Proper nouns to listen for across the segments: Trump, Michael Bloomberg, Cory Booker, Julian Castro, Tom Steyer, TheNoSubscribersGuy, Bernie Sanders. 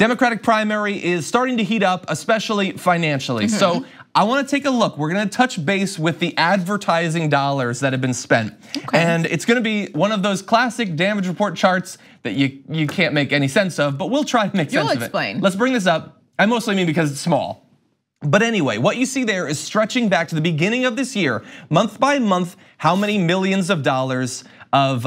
Democratic primary is starting to heat up, especially financially. Mm-hmm. So I want to take a look. We're going to touch base with the advertising dollars that have been spent. Okay. And it's going to be one of those classic damage report charts that you can't make any sense of, but we'll try to make sense of it. You'll explain. Let's bring this up. I mostly mean because it's small. But anyway, what you see there is stretching back to the beginning of this year, month by month, how many millions of dollars of,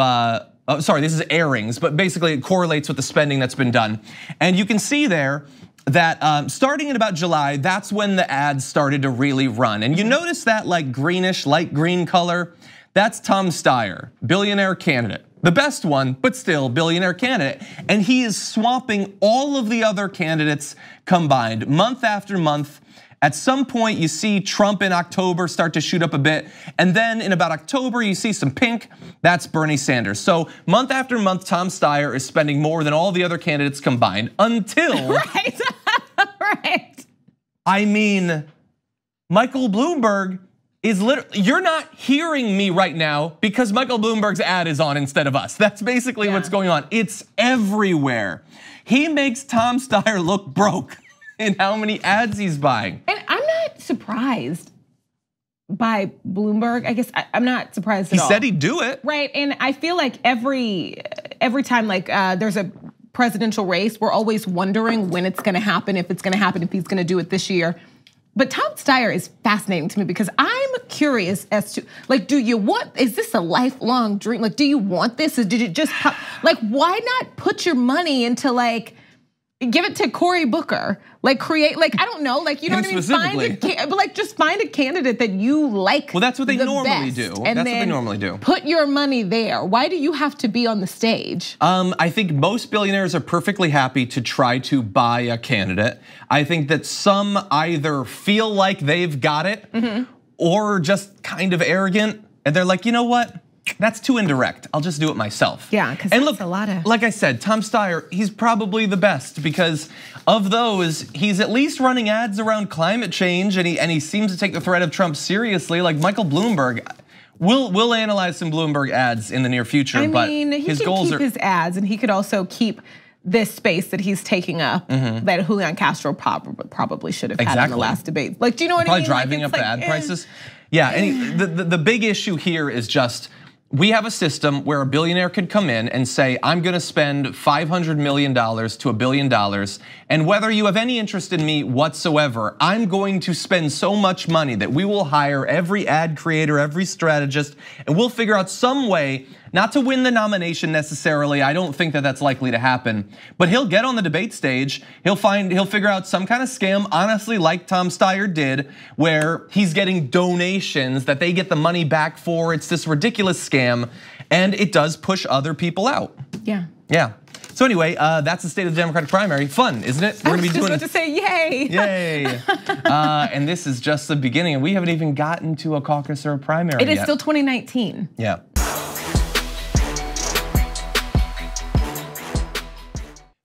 sorry, this is airings, but basically it correlates with the spending that's been done. And you can see there that starting in about July, that's when the ads started to really run. And you notice that like greenish, light green color, that's Tom Steyer, billionaire candidate. The best one, but still billionaire candidate. And he is swamping all of the other candidates combined month after month. At some point, you see Trump in October start to shoot up a bit. And then in about October, you see some pink, that's Bernie Sanders. So month after month, Tom Steyer is spending more than all the other candidates combined until— Right, right. I mean, Michael Bloomberg is literally, you're not hearing me right now because Michael Bloomberg's ad is on instead of us. That's basically what's going on. It's everywhere. He makes Tom Steyer look broke in how many ads he's buying. And I'm not surprised by Bloomberg. I guess I'm not surprised at all. He said he'd do it. Right, and I feel like every time like there's a presidential race, we're always wondering when it's gonna happen, if it's gonna happen, if he's gonna do it this year. But Tom Steyer is fascinating to me because I'm curious as to, like, do you want, is this a lifelong dream? Like, do you want this? Or did it just pop? Like, why not put your money into, like, give it to Cory Booker? Like, create, like, I don't know, like, you know what I mean? Find a, but like, just find a candidate that you like. Well, that's what they normally do. That's what they normally do. Put your money there. Why do you have to be on the stage? I think most billionaires are perfectly happy to try to buy a candidate. I think that some either feel like they've got it or just kind of arrogant, and they're like, you know what? That's too indirect. I'll just do it myself. Yeah, because that's a lot of. Like I said, Tom Steyer, he's probably the best because of those, he's at least running ads around climate change, and he seems to take the threat of Trump seriously. Like Michael Bloomberg, we'll analyze some Bloomberg ads in the near future. I mean, but his goals are his ads, and he could also keep this space that he's taking up that Julian Castro probably should have had in the last debate. Like, do you know what I mean? Probably driving up the ad prices. Yeah, and the big issue here is just, we have a system where a billionaire could come in and say, I'm gonna spend $500 million to $1 billion. And whether you have any interest in me whatsoever, I'm going to spend so much money that we will hire every ad creator, every strategist, and we'll figure out some way not to win the nomination necessarily. I don't think that that's likely to happen, but he'll get on the debate stage. He'll figure out some kind of scam, honestly, like Tom Steyer did, where he's getting donations that they get the money back for. It's this ridiculous scam. And it does push other people out. Yeah. Yeah. So anyway, that's the state of the Democratic primary. Fun, isn't it? We're gonna be doing. I was just about to say, yay! Yay! And this is just the beginning, and we haven't even gotten to a caucus or a primary yet. It is still 2019. Yeah.